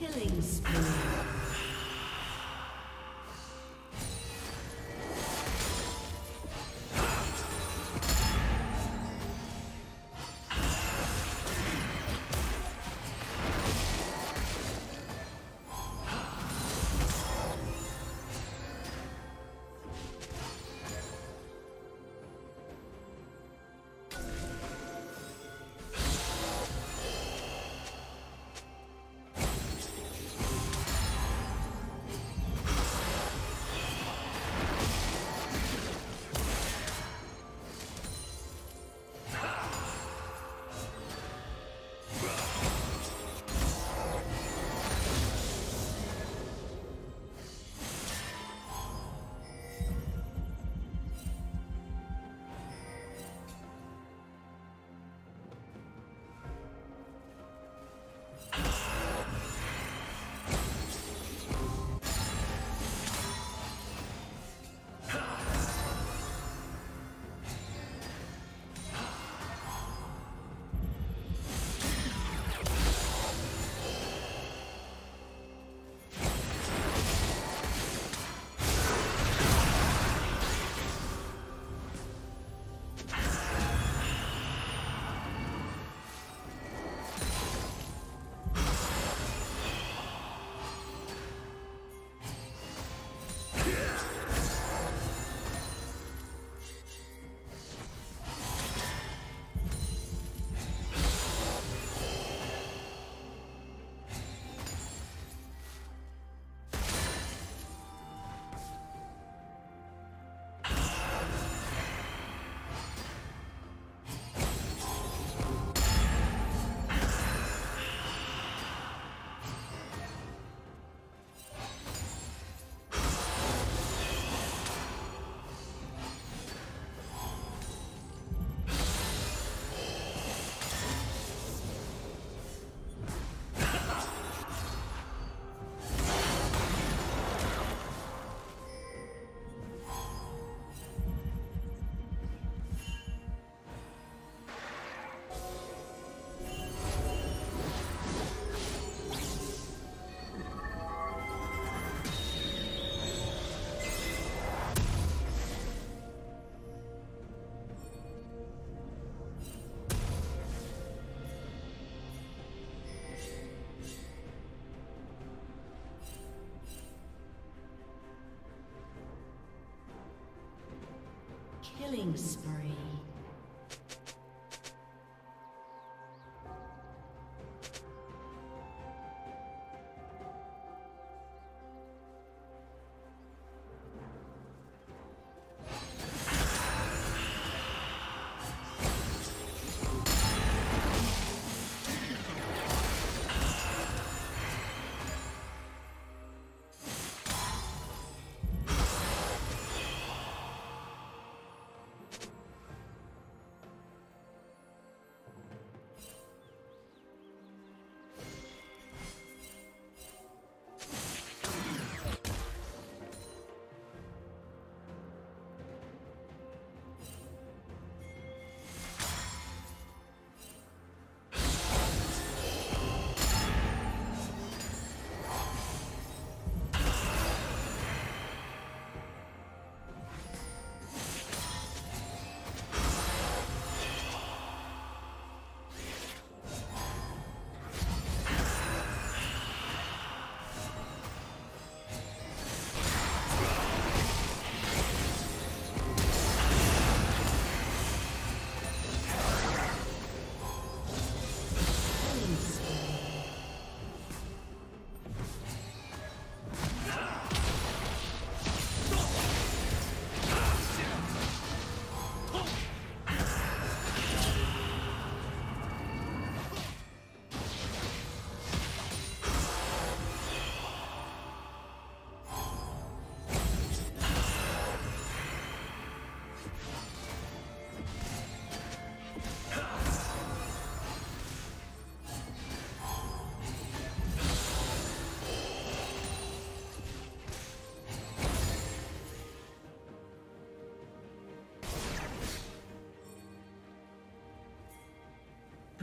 Killing spree. Killing spree.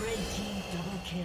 Red team double kill.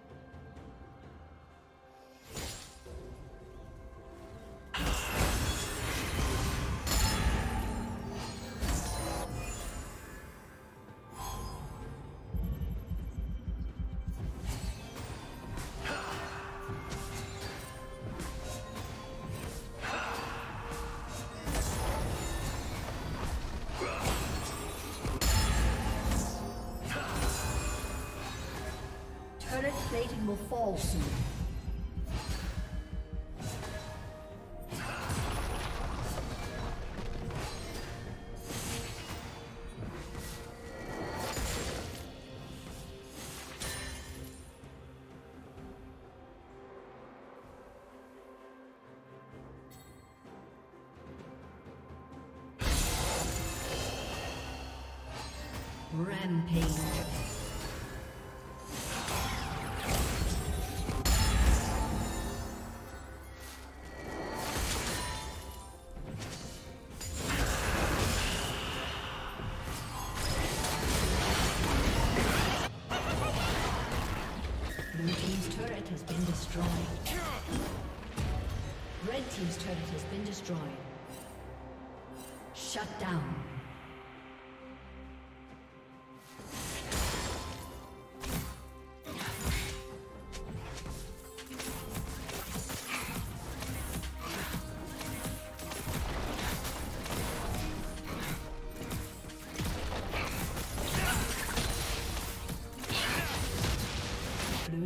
Plating will fall soon. Rampage. Shut down. Blue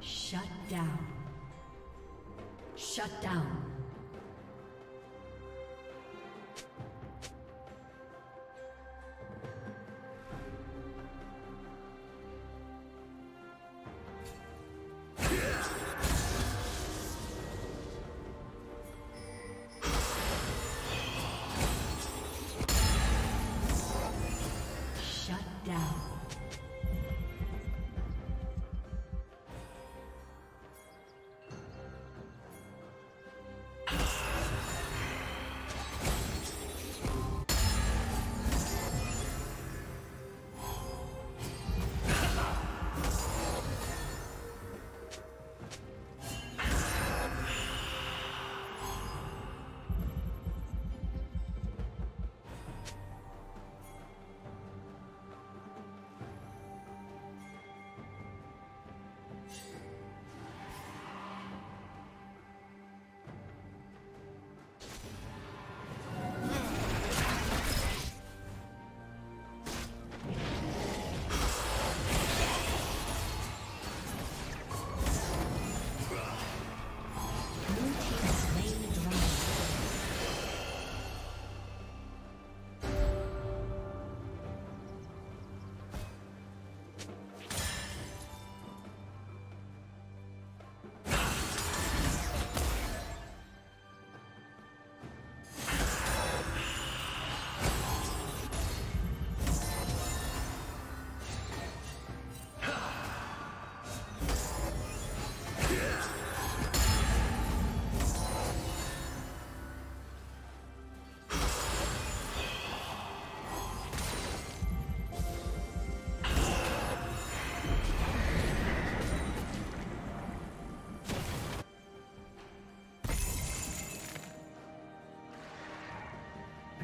Shut down. Shut down.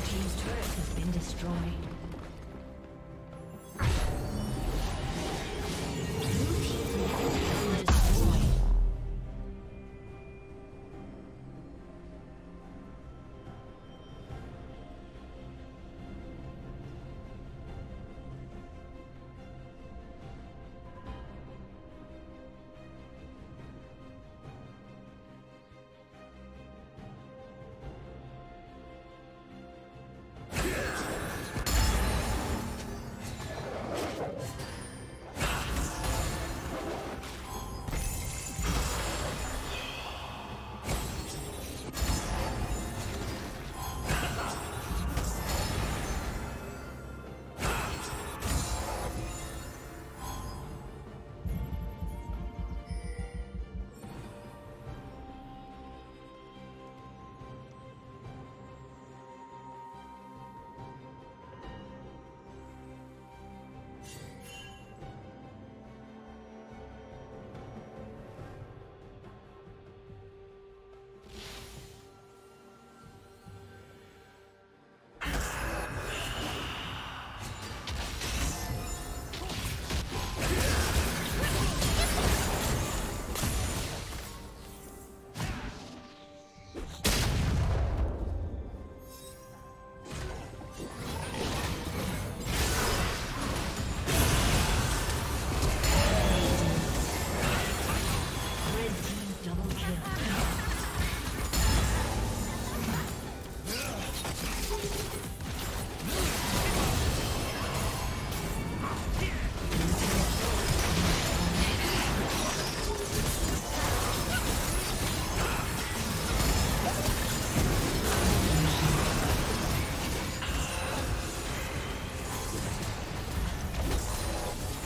Blue team's turret has been destroyed.